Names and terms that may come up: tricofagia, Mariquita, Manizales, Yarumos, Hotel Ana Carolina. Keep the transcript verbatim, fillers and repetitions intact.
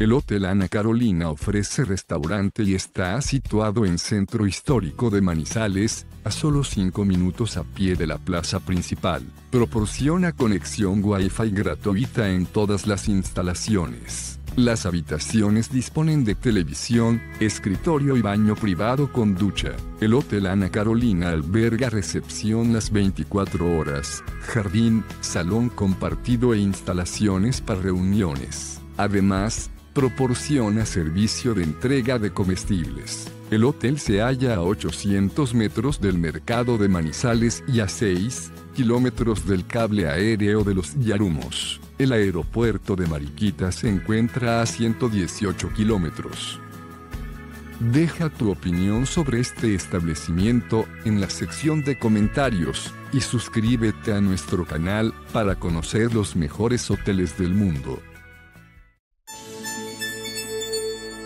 El Hotel Ana Carolina ofrece restaurante y está situado en centro histórico de Manizales, a solo cinco minutos a pie de la plaza principal. Proporciona conexión Wi-Fi gratuita en todas las instalaciones. Las habitaciones disponen de televisión, escritorio y baño privado con ducha. El Hotel Ana Carolina alberga recepción las veinticuatro horas, jardín, salón compartido e instalaciones para reuniones. Además, proporciona servicio de entrega de comestibles. El hotel se halla a ochocientos metros del mercado de Manizales y a seis kilómetros del cable aéreo de los Yarumos. El aeropuerto de Mariquita se encuentra a ciento dieciocho kilómetros. Deja tu opinión sobre este establecimiento en la sección de comentarios y suscríbete a nuestro canal para conocer los mejores hoteles del mundo.